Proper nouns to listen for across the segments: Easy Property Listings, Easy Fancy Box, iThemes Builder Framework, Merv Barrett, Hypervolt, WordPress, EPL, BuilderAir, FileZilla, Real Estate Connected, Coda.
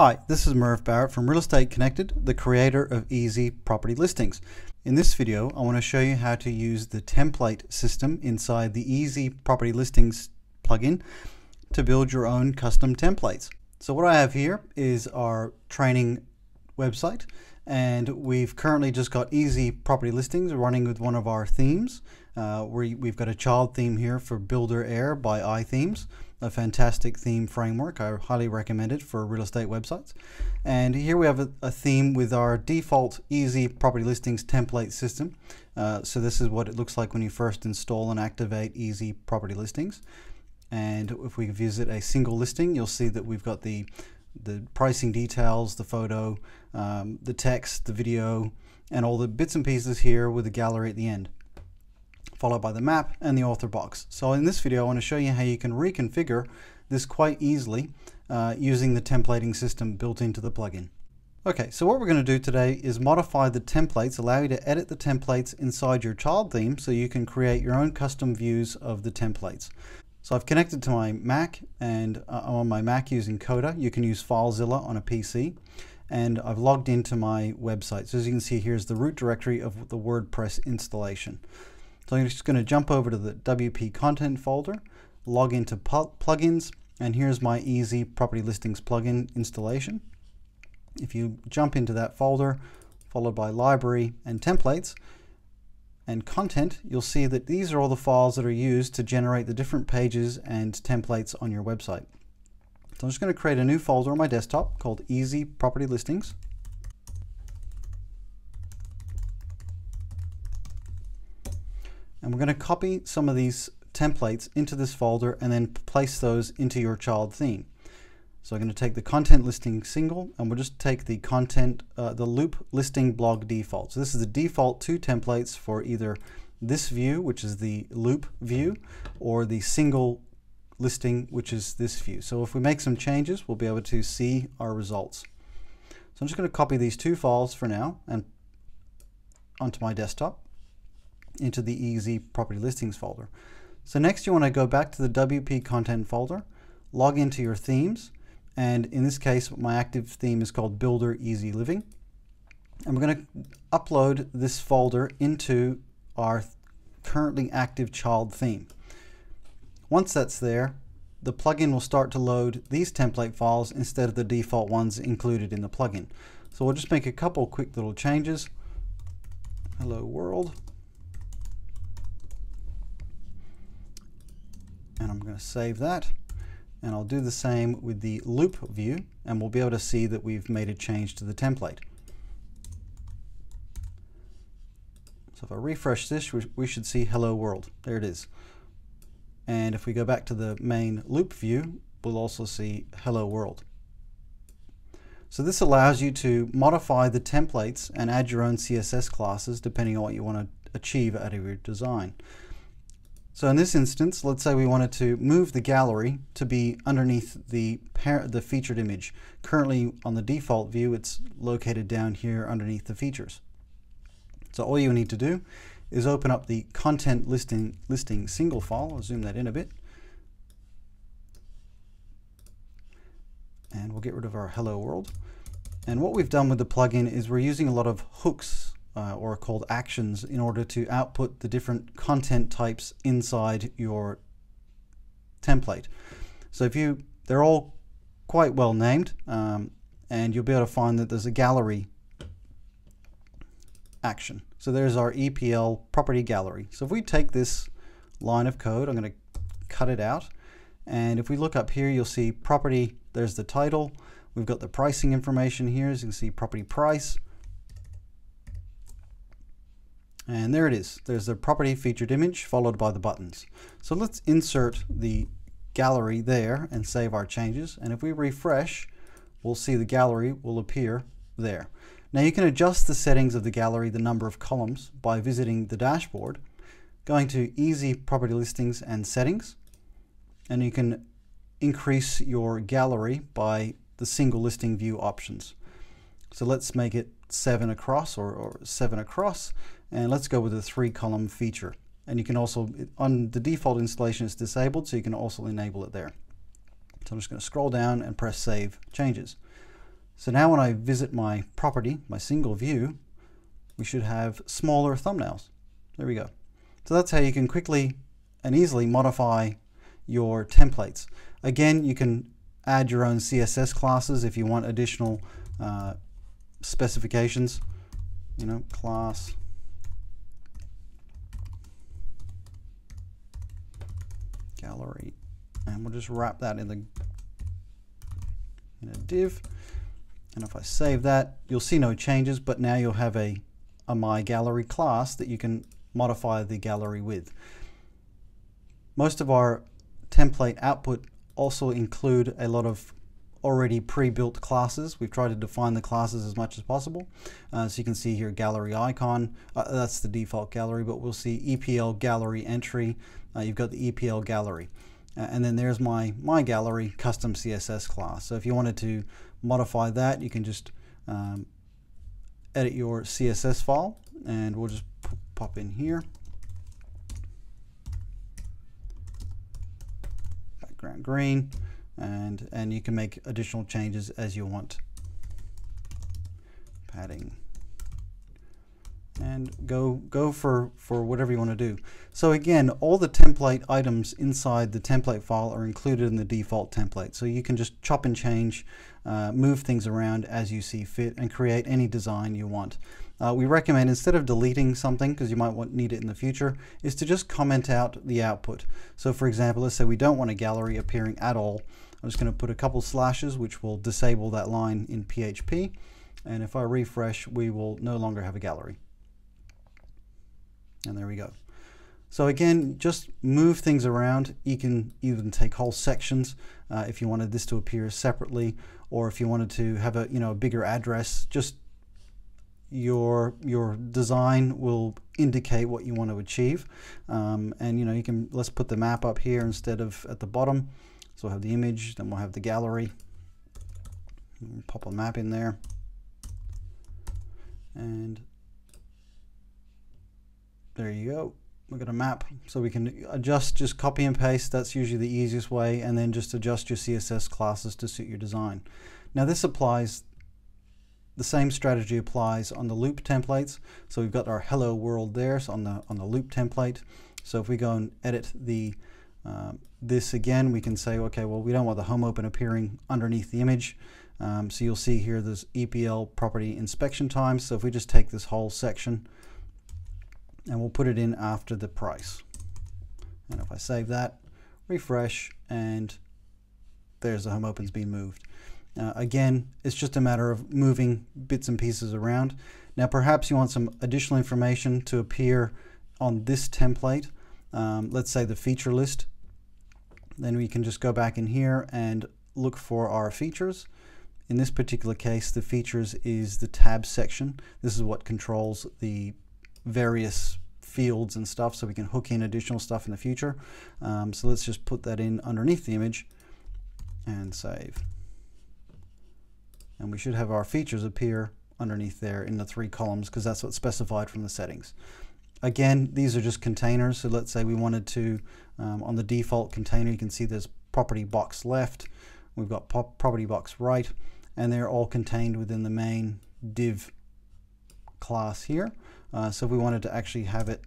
Hi, this is Merv Barrett from Real Estate Connected, the creator of Easy Property Listings. In this video, I want to show you how to use the template system inside the Easy Property Listings plugin to build your own custom templates. So what I have here is our training website, and we've currently just got Easy Property Listings running with one of our themes. We've got a child theme here for BuilderAir by iThemes, a fantastic theme framework. I highly recommend it for real estate websites. And here we have a theme with our default Easy Property Listings template system. So this is what it looks like when you first install and activate Easy Property Listings. And if we visit a single listing, you'll see that we've got the pricing details, the photo, the text, the video, and all the bits and pieces here with the gallery at the end, followed by the map and the author box. So in this video, I want to show you how you can reconfigure this quite easily using the templating system built into the plugin. Okay, so what we're going to do today is modify the templates, allow you to edit the templates inside your child theme so you can create your own custom views of the templates. So I've connected to my Mac, and I'm on my Mac using Coda. You can use FileZilla on a PC. And I've logged into my website. So as you can see, here's the root directory of the WordPress installation. So I'm just going to jump over to the WP content folder, log into plugins, and here's my Easy Property Listings plugin installation. If you jump into that folder, followed by library and templates and content, you'll see that these are all the files that are used to generate the different pages and templates on your website. So I'm just going to create a new folder on my desktop called Easy Property Listings. And we're going to copy some of these templates into this folder and then place those into your child theme. So I'm going to take the content listing single, and we'll just take the content, the loop listing blog default. So this is the default two templates for either this view, which is the loop view, or the single listing, which is this view. So if we make some changes, we'll be able to see our results. So I'm just going to copy these two files for now and onto my desktop, into the Easy Property Listings folder. So next you want to go back to the WP content folder, log into your themes, and in this case my active theme is called Builder Easy Living, and we're going to upload this folder into our currently active child theme. Once that's there, the plugin will start to load these template files instead of the default ones included in the plugin. So we'll just make a couple quick little changes. Hello world. And I'm going to save that, and I'll do the same with the loop view, and we'll be able to see that we've made a change to the template. So if I refresh this, we should see Hello World. There it is. And if we go back to the main loop view, we'll also see Hello World. So this allows you to modify the templates and add your own CSS classes depending on what you want to achieve out of your design. So in this instance, let's say we wanted to move the gallery to be underneath the featured image. Currently on the default view, it's located down here underneath the features. So all you need to do is open up the content listing single file. I'll zoom that in a bit. And we'll get rid of our Hello World. And what we've done with the plugin is we're using a lot of hooks, or called actions, in order to output the different content types inside your template. So if you, they're all quite well named, and you'll be able to find that there's a gallery action. So there's our EPL property gallery. So if we take this line of code, I'm going to cut it out, and if we look up here, you'll see property, there's the title, we've got the pricing information here, as you can see, property price. And there it is. There's the property featured image followed by the buttons. So let's insert the gallery there and save our changes. And if we refresh, we'll see the gallery will appear there. Now you can adjust the settings of the gallery, the number of columns, by visiting the dashboard, going to Easy Property Listings and Settings, and you can increase your gallery by the single listing view options. So let's make it 7 across, or 7 across, and let's go with a 3-column feature. And you can also, on the default installation, it's disabled, so you can also enable it there. So I'm just going to scroll down and press Save Changes. So now when I visit my property, my single view, we should have smaller thumbnails. There we go. So that's how you can quickly and easily modify your templates. Again, you can add your own CSS classes if you want additional specifications. You know, class gallery, and we'll just wrap that in a div. And if I save that, you'll see no changes, but now you'll have a My Gallery class that you can modify the gallery with. Most of our template output also include a lot of already pre-built classes. We've tried to define the classes as much as possible. So you can see here gallery icon, that's the default gallery, but we'll see EPL gallery entry. You've got the EPL gallery. And then there's my gallery custom CSS class. So if you wanted to modify that, you can just edit your CSS file, and we'll just pop in here. Background green, and you can make additional changes as you want. Padding. And go for whatever you want to do. So again, all the template items inside the template file are included in the default template. So you can just chop and change, move things around as you see fit, and create any design you want. We recommend, instead of deleting something, because you might need it in the future, is to just comment out the output. So for example, let's say we don't want a gallery appearing at all. I'm just going to put a couple slashes, which will disable that line in PHP. And if I refresh, we will no longer have a gallery. And there we go. So again, just move things around. You can even take whole sections if you wanted this to appear separately, or if you wanted to have a, you know, a bigger address. Just your design will indicate what you want to achieve. And you know, you can, let's put the map up here instead of at the bottom. So we'll have the image, then we'll have the gallery. We'll pop a map in there. And there you go. We've got a map, so we can adjust, just copy and paste. That's usually the easiest way, and then just adjust your CSS classes to suit your design. Now this applies, the same strategy applies on the loop templates. So we've got our hello world there, so on the loop template. So if we go and edit the this again, we can say, okay, well, we don't want the home open appearing underneath the image. So you'll see here there's EPL property inspection time. So if we just take this whole section, and we'll put it in after the price. And if I save that, refresh, and there's the home open's been moved. Again, it's just a matter of moving bits and pieces around. Now perhaps you want some additional information to appear on this template. Let's say the feature list. Then we can just go back in here and look for our features. In this particular case, the features is the tab section. This is what controls the various fields and stuff, so we can hook in additional stuff in the future. So let's just put that in underneath the image and save. And we should have our features appear underneath there in the three columns, because that's what's specified from the settings. Again, these are just containers. So let's say we wanted to, on the default container, you can see there's property box left. We've got property box right, and they're all contained within the main div class here. So if we wanted to actually have it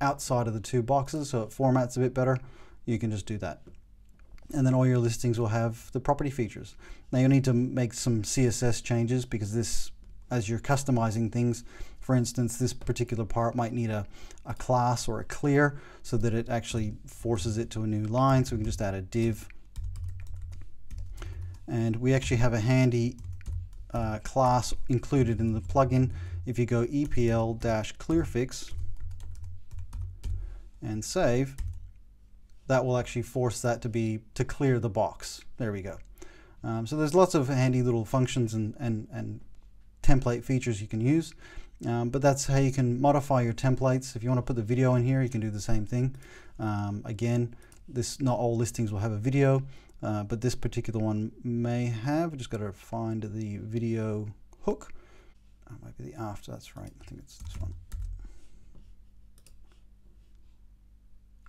outside of the two boxes so it formats a bit better, you can just do that. And then all your listings will have the property features. Now you'll need to make some CSS changes, because this, as you're customizing things, for instance, this particular part might need a class or a clear so that it actually forces it to a new line. So we can just add a div. And we actually have a handy class included in the plugin. If you go EPL-clearfix and save, that will actually force that to clear the box. There we go. So there's lots of handy little functions and template features you can use, but that's how you can modify your templates. If you want to put the video in here, you can do the same thing. Again, not all listings will have a video. But this particular one may have. Just got to find the video hook. Oh, might be the after. That's right. I think it's this one.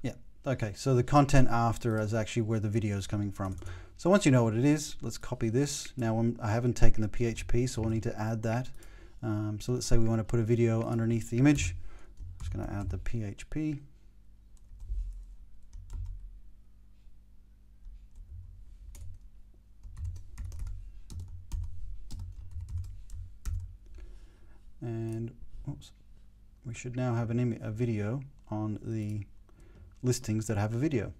Yeah, Okay, so the content after is actually where the video is coming from. So once you know what it is, let's copy this. Now I haven't taken the PHP, so we'll need to add that. So let's say we want to put a video underneath the image. I'm just going to add the PHP. And oops, we should now have a video on the listings that have a video.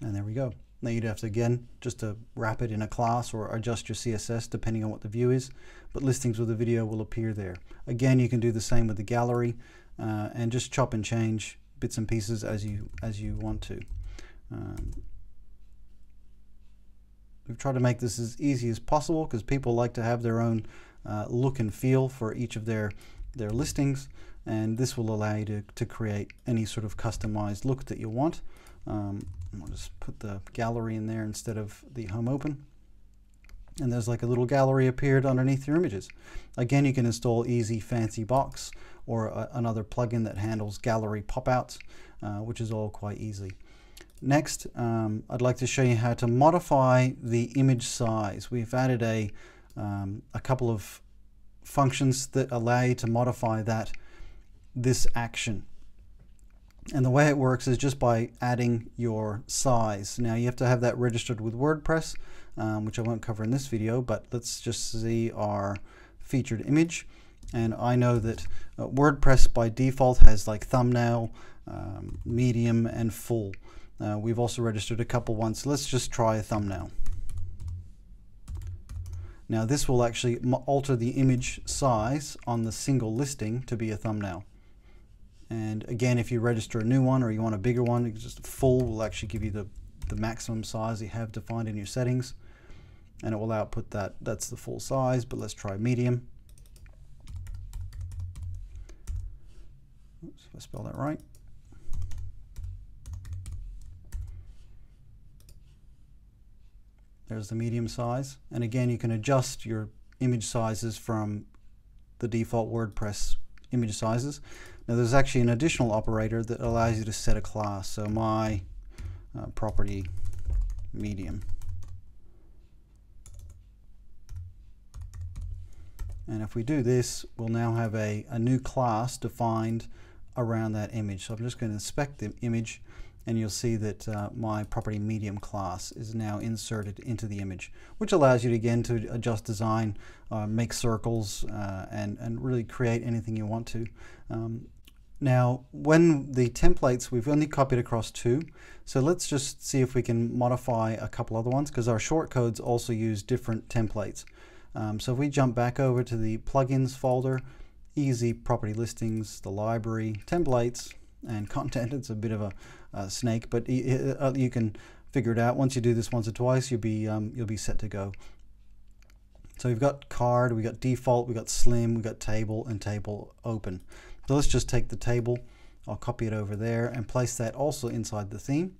And there we go. Now you'd have to, again, just to wrap it in a class or adjust your CSS depending on what the view is, but listings with a video will appear there. Again, you can do the same with the gallery and just chop and change bits and pieces as you want to. We've tried to make this as easy as possible because people like to have their own look and feel for each of their listings, and this will allow you to create any sort of customized look that you want. I'll just put the gallery in there instead of the home open. And there's like a little gallery appeared underneath your images. Again, you can install Easy Fancy Box or another plugin that handles gallery pop-outs, which is all quite easy. Next, I'd like to show you how to modify the image size. We've added a couple of functions that allow you to modify this action. And the way it works is just by adding your size. Now you have to have that registered with WordPress, which I won't cover in this video, but let's just see our featured image. And I know that WordPress by default has like thumbnail, medium, and full. We've also registered a couple ones. So let's just try a thumbnail. Now this will actually alter the image size on the single listing to be a thumbnail. And again, if you register a new one or you want a bigger one, just full will actually give you the maximum size you have defined in your settings. And it will output that that's the full size, but let's try medium. Oops, if I spell that right. There's the medium size. And again, you can adjust your image sizes from the default WordPress image sizes. Now there's actually an additional operator that allows you to set a class. So my property medium. And if we do this, we'll now have a new class defined around that image. So I'm just going to inspect the image, and you'll see that my property medium class is now inserted into the image, which allows you to adjust design, make circles, and really create anything you want to. Now, when the templates, we've only copied across two, so let's just see if we can modify a couple other ones because our shortcodes also use different templates. So if we jump back over to the plugins folder, Easy Property Listings, the library, templates, and content. It's a bit of a snake, but you can figure it out. Once you do this once or twice, you'll be set to go. So we've got card, we got default, we got slim, we got table, and table open. So let's just take the table. I'll copy it over there and place that also inside the theme.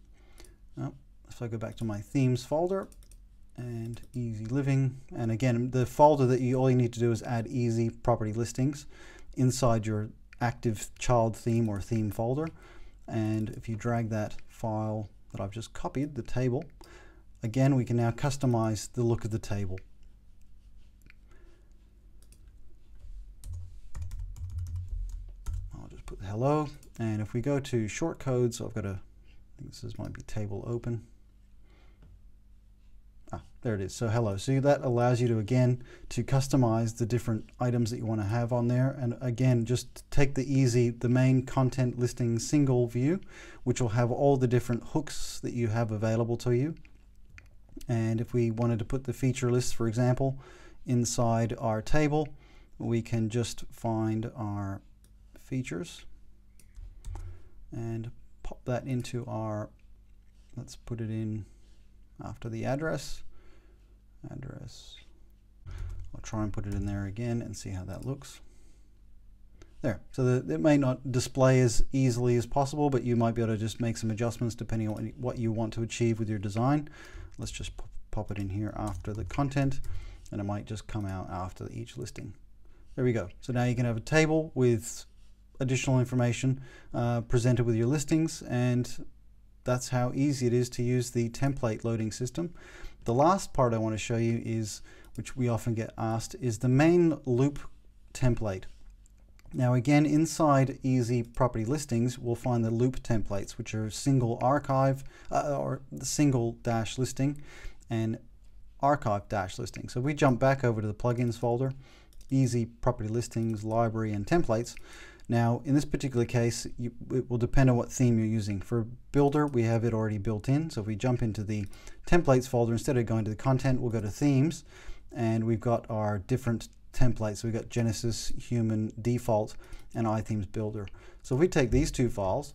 Oh, so I go back to my themes folder and Easy Living. And again, the folder that all you need to do is add Easy Property Listings inside your active child theme or theme folder. And if you drag that file that I've just copied, the table, again, we can now customize the look of the table. I'll just put hello. And if we go to shortcodes, so I've got might be table open. Ah, there it is. So hello. So that allows you to, again, to customize the different items that you want to have on there. And again, just take the main content listing single view, which will have all the different hooks that you have available to you. And if we wanted to put the feature list, for example, inside our table, we can just find our features and pop that into our, let's put it in after the address. I'll try and put it in there again and see how that looks. There, so it may not display as easily as possible, but you might be able to just make some adjustments depending on what you want to achieve with your design. Let's just pop it in here after the content, and it might just come out after each listing. There we go. So now you can have a table with additional information presented with your listings, and That's how easy it is to use the template loading system. The last part I want to show you is, which we often get asked, is the main loop template. Now again, inside Easy Property Listings, we'll find the loop templates, which are single archive or single dash listing and archive dash listing. So we jump back over to the plugins folder, Easy Property Listings, Library and Templates. Now in this particular case, it will depend on what theme you're using. For Builder, we have it already built in. So if we jump into the Templates folder, instead of going to the Content, we'll go to Themes, and we've got our different templates. We've got Genesis, Human, Default, and iThemes Builder. So if we take these two files,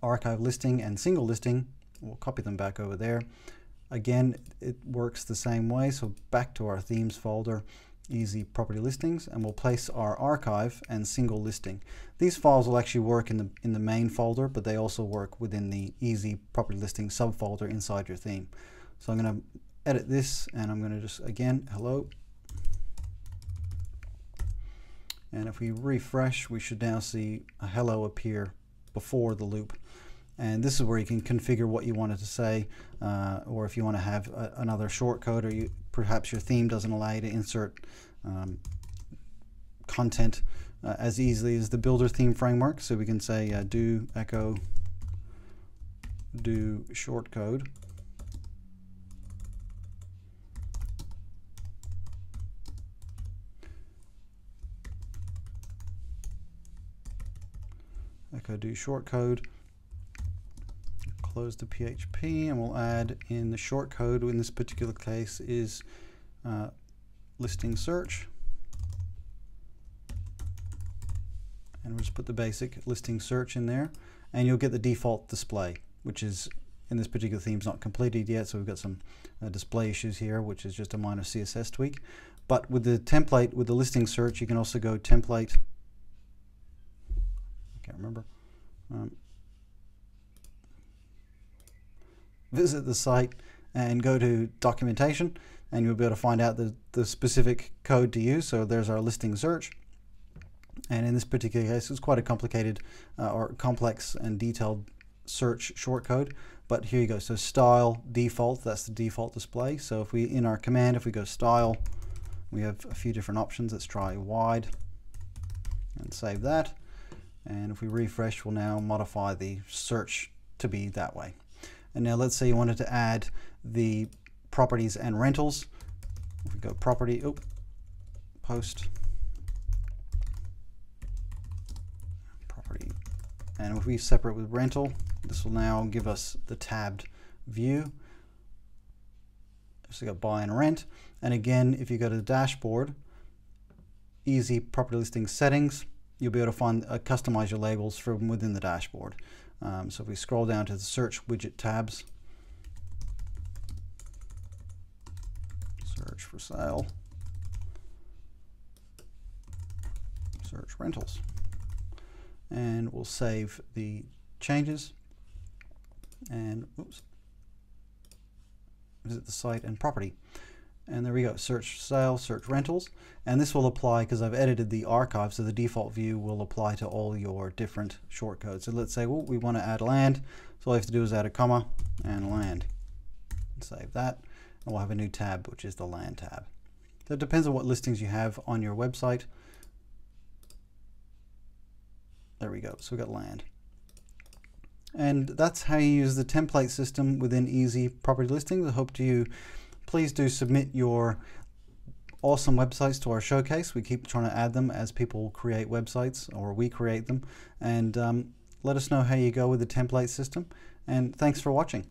Archive Listing and Single Listing, we'll copy them back over there. Again, it works the same way. So back to our Themes folder, Easy Property Listings, and we'll place our archive and single listing. These files will actually work in the main folder, but they also work within the Easy Property Listing subfolder inside your theme. So I'm going to edit this, and I'm going to just, again, hello. And if we refresh, we should now see a hello appear before the loop. And this is where you can configure what you wanted to say, or if you want to have another shortcode, or perhaps your theme doesn't allow you to insert content as easily as the Builder theme framework. So we can say do echo do shortcode. Echo do shortcode. Close the PHP, and we'll add in the shortcode. In this particular case, is listing search, and we'll just put the basic listing search in there, and you'll get the default display, which is in this particular theme is not completed yet, so we've got some display issues here, which is just a minor CSS tweak. But with the template, with the listing search, you can also go template. I can't remember. Visit the site and go to documentation, and you'll be able to find out the specific code to use. So there's our listing search, and in this particular case it's quite a complicated or complex and detailed search shortcode, but here you go. So style default, that's the default display. So if we, in our command, if we go style, we have a few different options. Let's try wide and save that, and if we refresh, we'll now modify the search to be that way. And now let's say you wanted to add the properties and rentals. If we go property, post, property. And if we separate with rental, this will now give us the tabbed view. So you got buy and rent. And again, if you go to the dashboard, Easy Property Listing settings, you'll be able to find customize your labels from within the dashboard. So if we scroll down to the search widget tabs, search for sale, search rentals, and we'll save the changes and visit the site and property. And there we go, search sale, search rentals. And this will apply because I've edited the archive, so the default view will apply to all your different shortcodes. So let's say, well, we want to add land. So all I have to do is add a comma and land. Save that. And we'll have a new tab, which is the land tab. So it depends on what listings you have on your website. There we go. So we've got land. And that's how you use the template system within Easy Property Listings. I hope to you. Please do submit your awesome websites to our showcase. We keep trying to add them as people create websites, or we create them. And let us know how you go with the template system. And thanks for watching.